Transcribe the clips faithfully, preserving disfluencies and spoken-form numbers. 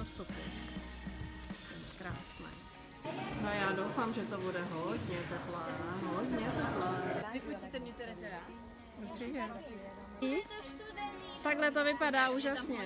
měl stopy. Krásné. No já doufám, že to bude hodně teplá, hodně teplá. Vyfotíte mě teda teda? Určitě. Takhle to vypadá úžasně.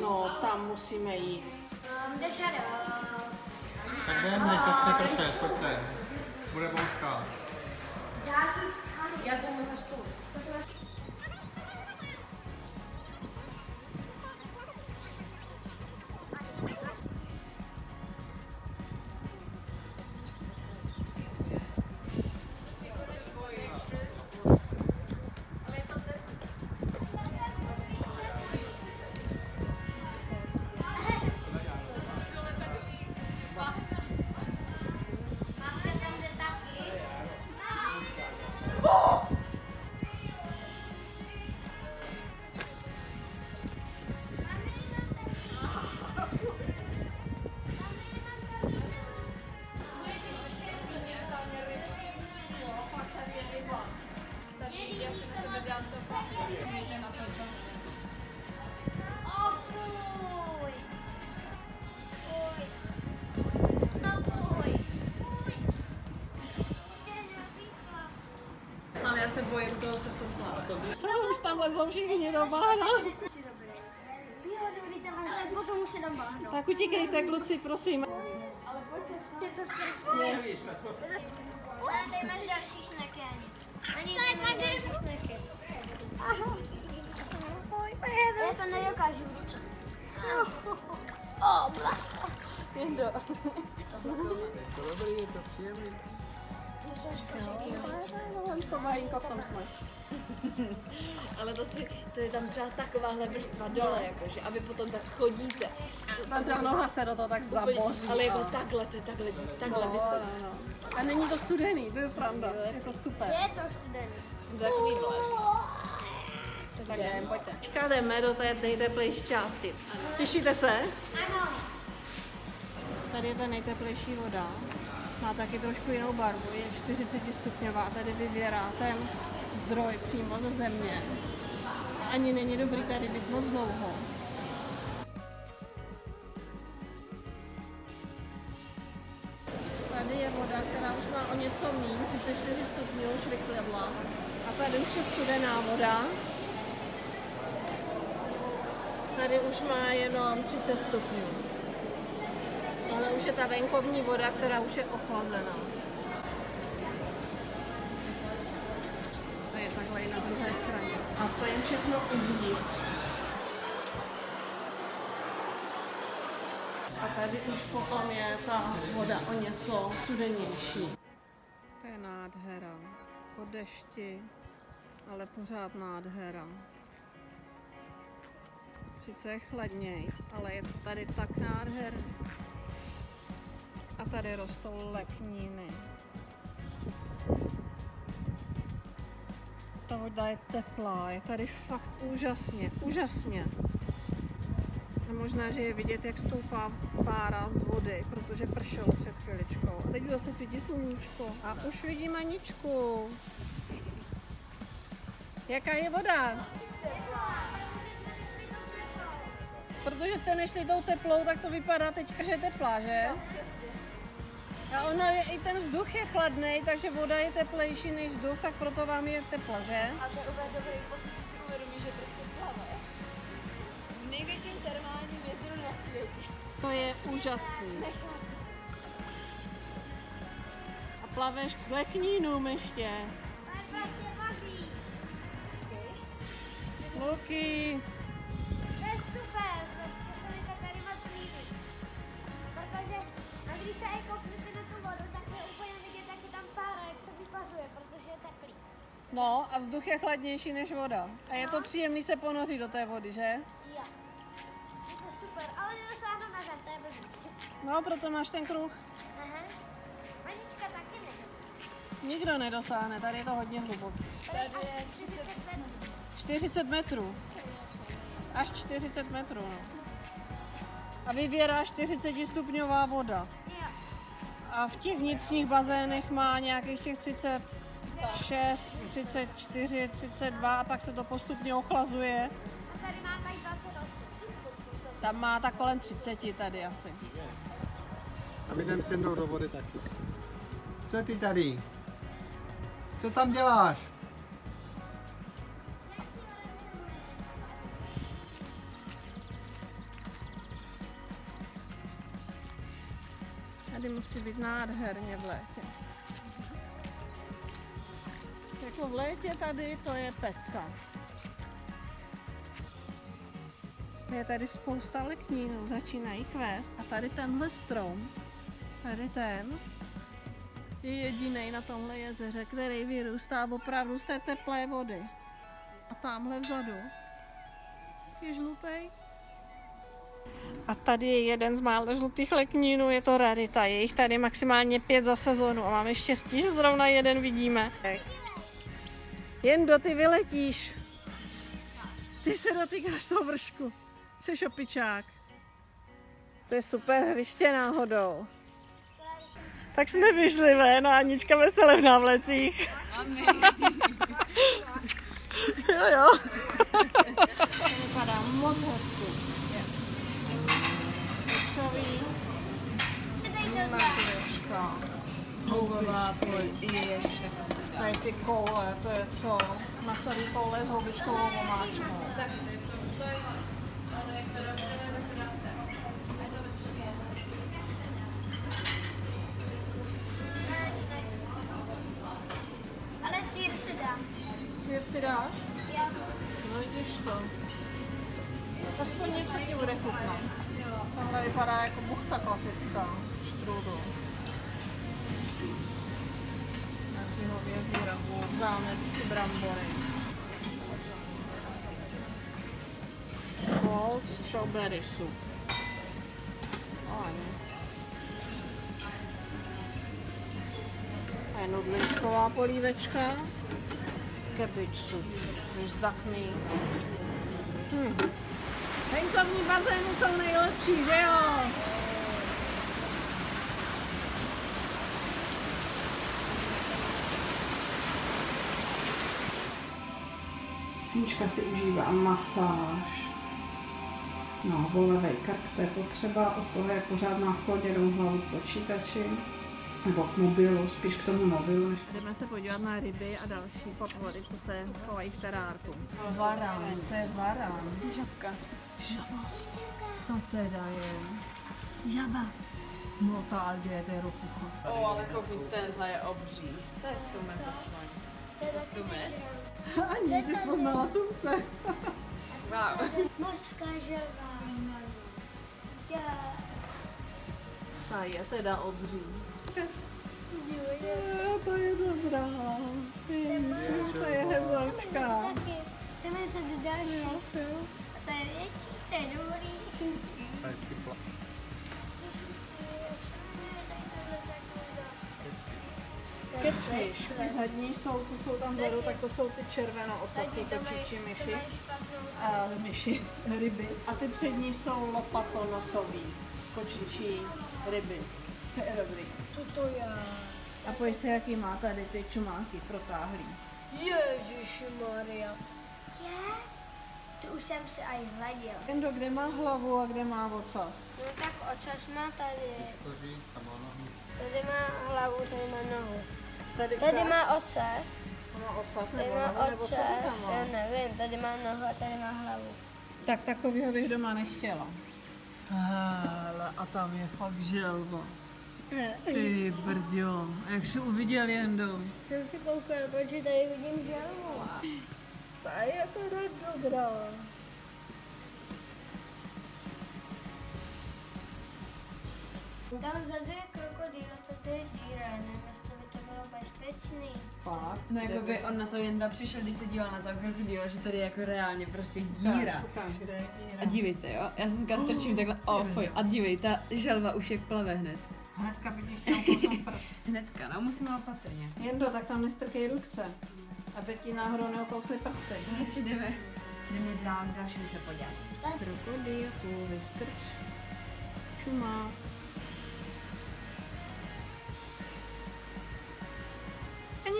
No, tam musíme jít. Tak jdeme, sopte troše, sopte. Bude bouška. Já jdeme na stůl. Ale já se bojím toho, co v tom pláve. Už tam lezou všichni do bahna. Potom už je tam bahno. Tak utíkejte, kluci, prosím. Ale pojďte, je to všechno. Nevíš, na slovku. Ale tady máš další šneky, Ani. Ani tady máš šneky. Ahoj. Já to nedokážu vyčet. Oh, blá. Jendo. To dobrý, je to příjemný. Ale to, si, to je tam třeba takováhle vrstva dole, jakože, a vy potom tak chodíte. Tam ta noha se do toho tak zaboří. Ale jako takhle, to je takhle, takhle no, vysoké. No, no. A není to studený, to je sranda, je to super. Je to studený. Takový dle. Tak jdeme, pojďte. Jdeme do té nejteplejší části. Těšíte se? Ano. Tady je ta nejteplejší voda. Má taky trošku jinou barvu, je čtyřicet stupňová, tady vyvěrá ten zdroj přímo ze země. Ani není dobrý tady být moc dlouho. Tady je voda, která už má o něco míň, třicet čtyři stupňů už vykledla. A tady už je studená voda. Tady už má jenom třicet stupňů. Ale už je ta venkovní voda, která už je ochlazená. To je takhle i na druhé straně. A to je všechno uvnitř. A tady už potom je ta voda o něco studenější. To je nádhera. Po dešti, ale pořád nádhera. Sice je chladnějc, ale je tady tak nádher. A tady rostou lepniny. Ta voda je teplá, je tady fakt úžasně, úžasně. A možná, že je vidět, jak stoupá pára z vody, protože pršelo před chviličkou. A teď zase svítí sluníčko a už vidím Aničku. Jaká je voda? Protože jste nešli tou teplou, tak to vypadá teď, že je teplá, že? A ono je, i ten vzduch je chladný, takže voda je teplejší než vzduch, tak proto vám je tepla, že? A to je úplně dobrý pocit, že si uvědomí, že prostě plave. V největším termálním jezeru na světě. To je úžasný. A plaveš k leknínům ještě. To je prostě boží. Luky. To je super, prostě to je tady moc líbí. Protože, a když se jako no a vzduch je chladnější než voda. A je to příjemný se ponořit do té vody, že? Jo. Je to super, ale nedosáhnu na zem, to je blbý. No, proto máš ten kruh. Aha. Anička taky nedosáhne. Nikdo nedosáhne, tady je to hodně hluboký. Tady je čtyřicet metrů. čtyřicet metrů? Až čtyřicet metrů, no. A vyvěrá čtyřicet stupňová voda. Jo. A v těch vnitřních bazénech má nějakých těch třicet šest, třicet čtyři, třicet dva a pak se to postupně ochlazuje. tady má tady dvacet osm. Tam má tak kolem třicet tady asi. A my jdeme se mnou do vody taky. Co ty tady? Co tam děláš? Tady musí být nádherně v létě. Jako v létě tady to je pecka. Je tady spousta leknínů, začínají kvést a tady tenhle strom, tady ten, je jediný na tomhle jezeře, který vyrůstá opravdu z té teplé vody. A tamhle vzadu je žlutý. A tady je jeden z mála žlutých leknínů, je to rarita, je jich tady maximálně pět za sezonu a máme štěstí, že zrovna jeden vidíme. Jen do ty vyletíš, ty se dotýkáš toho vršku. Jsi opičák. To je super hřiště náhodou. Tak jsme vyšli ven a Anička veselevná v lecích. Jo jo. To vypadá moc hezky. Vlčový. Vlčová. Houbová, ježiště, to se dá. Tady ty koule, to je co? Masový koule s houbičkovou omáčkou. Ale sír si dám. Sír si dáš? Já. No vidíš to. Aspoň něco ti bude chutnat. Tohle vypadá jako buchta klasická. Štrůdl. Nějaký hovězí ragu, zámecký brambory. Cold strawberry soup. Ani. A je nudličková polívečka. Cabbage soup. Vyzdachný. Hm. Venkovní bazény jsou nejlepší, že jo? Kníčka si užívá masáž. No, bolevej krk, to je potřeba, od toho je pořád má skloněnou hlavu k počítači, nebo k mobilu, spíš k tomu mobilu. Jdeme se podívat na ryby a další potvody, co se chovají v terárku. Varán, to je varán. Žabka. Žaba. To teda je. Žaba. No to ale je, to je ropucha. O, ale koukni, tenhle je obří. To je sumec aspoň. To je sumec? Ani, ty jsi poznala sumce. Wow. Morská želva. Ta je teda obří. Jo, to je dobrá. To je hezoučka. Jdeme se do dalšího. A to je větší, to je dobrý. To je skipla. Catfish, ty zadní jsou, co jsou tam vzadu, tak to jsou ty červeno ocasí kočičí myši, uh, myši, ryby. A ty přední jsou lopatonosový kočičí ryby. To je dobrý. Co to je? A pojď se, jaký má tady ty čumáky protáhlý. Ježišmarja. Je? To už jsem si aj hleděl. Kendo, kde má hlavu a kde má ocas? No tak ocas má tady. Tady má hlavu, tady má nohu. Tady, tady má ocas. Má ocas nebo má nohu, nebo co to tam má? Já nevím, tady má nohu a tady má hlavu. Tak takovýho bych doma nechtěla. Hele, a tam je fakt želva. Ty brďo, jak jsi uviděl Jendo? Jsem si koukal, protože tady vidím želvu. Ta je teda dobrá. Tam vzadu je krokodýl, to je díra, nevím, jestli by to bylo bezpečný. Fakt? No jako by on na to Jenda přišel, když se díval na toho krokodýla, že tady je jako reálně prostě díra. Tak, šukám, kde je díra. A dívejte, jo? Já jsem uh, strčím takhle, oh, foj, a dívej, ta želva už je plave hned. Hnedka by mě chtěla potom prst. Hnedka, no musíme opatrně. Jendo, tak tam nestrkej ruce, aby ti náhodou neokousli prsty. Radši jdeme. Jdeme dál, dalším se podívat. Krokodýlku, vystrč. Čumá.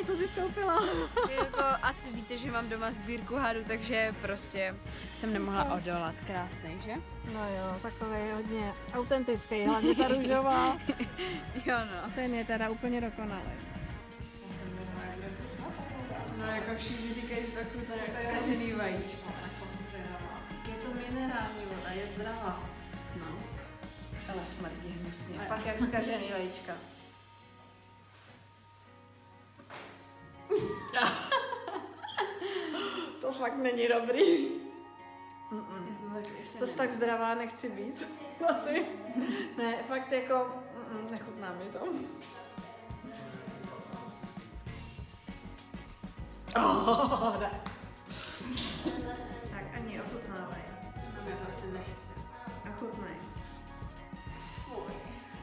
Co sestoupila. Jako, asi víte, že mám doma sbírku hadů, takže prostě jsem nemohla odolat. Krásný, že? No jo, takový hodně autentický, hlavně ta růžová. Jo no. Ten je teda úplně dokonalý. Já jsem nevěděla. No jako všichni říkají, že takový to je zkažený vajíčko. Je to minerální voda, je zdravá. No. Ale smrdí hnusně. Fakt jak zkažený vajíčka. To fakt není dobrý. Mm -mm. Což tak zdravá nechci být. Asi. Ne, fakt jako mm -mm, nechutná mi to. Oh, ne. Tak ani ochutnávaj. Já to asi nechci. Ochutnej. Fuj.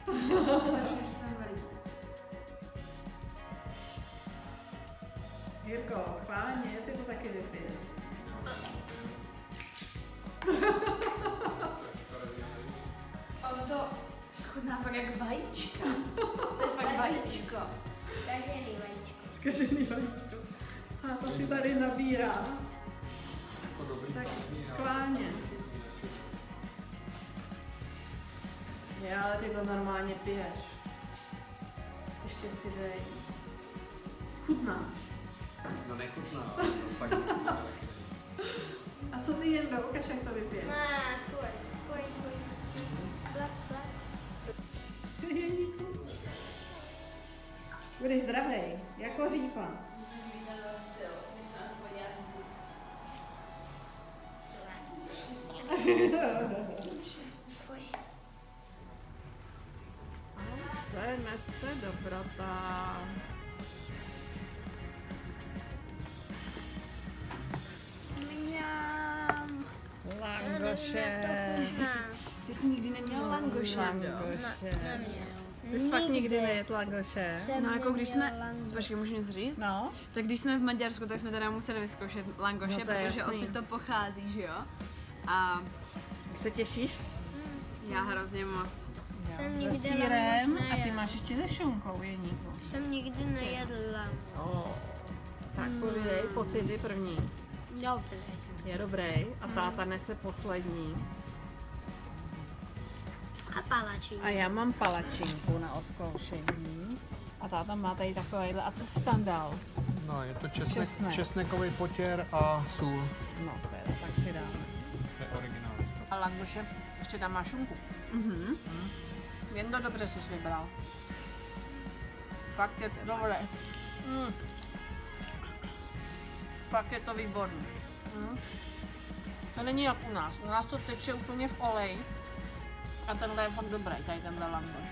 Takže jsem vrý. Jirko, schválně, jestli to taky vypiješ. Ono to chutná fakt jak vajíčka. To je fakt vajíčko. Zkažený vajíčko. Zkažený vajíčko. A to si tady nabírá. Tak schválně. Je, ale ty to normálně piješ. Ještě si dej. Chutná. No nechutná, ale to tak nechutná. A co ty jen do ukaž, jak to vypiješ? Ne, fuj, fuj, fuj. Blak, blak. Budeš zdravej, jako řípa. Fuj. Sejme se, dobrota. Langoše. Ty jsi nikdy neměla langoše. Langoše. Ty jsi fakt nikdy nejet langoše. No jako když jsme, počkej, můžu něco říct? No. Tak když jsme v Maďarsku, tak jsme teda museli vyzkoušet langoše, no, protože odsud to pochází, že jo? A... Se těšíš? Já hrozně moc. Se sírem a ty máš ještě se šunkou, Jeníku. Jsem nikdy nejedla. Oh. Tak povědej, pocity první. Dobrý. Je dobrý a táta nese poslední. A palačinku. A já mám palačinku na odzkoušení. A táta má tady takovýhle. A co jsi tam dal? No, je to česnek, česnek. česnekový potěr a sůl. No, teda, tak si dáme. To je originál. A langoše, ještě tam má šunku. Mhm. Mm mm. Jen to dobře jsi vybral. Fakt je to dobré. Mm. Fakt je to výborný. Hmm. To není jak u nás. U nás to teče úplně v oleji. A tenhle je fakt dobrý, tady tenhle langoš.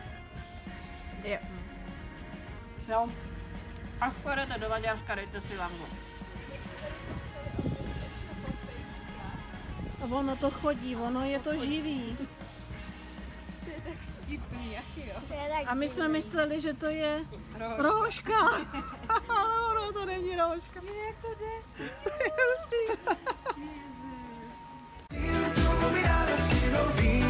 Je. Jo. Až pojedete do Maďarska, dejte si langoš. Ono to chodí, ono je to živý. To je tak divný, jak jo. A my jsme mysleli, že to je rohoška. Ale ono to není rohoška. Mě jak to jde? To je hustý.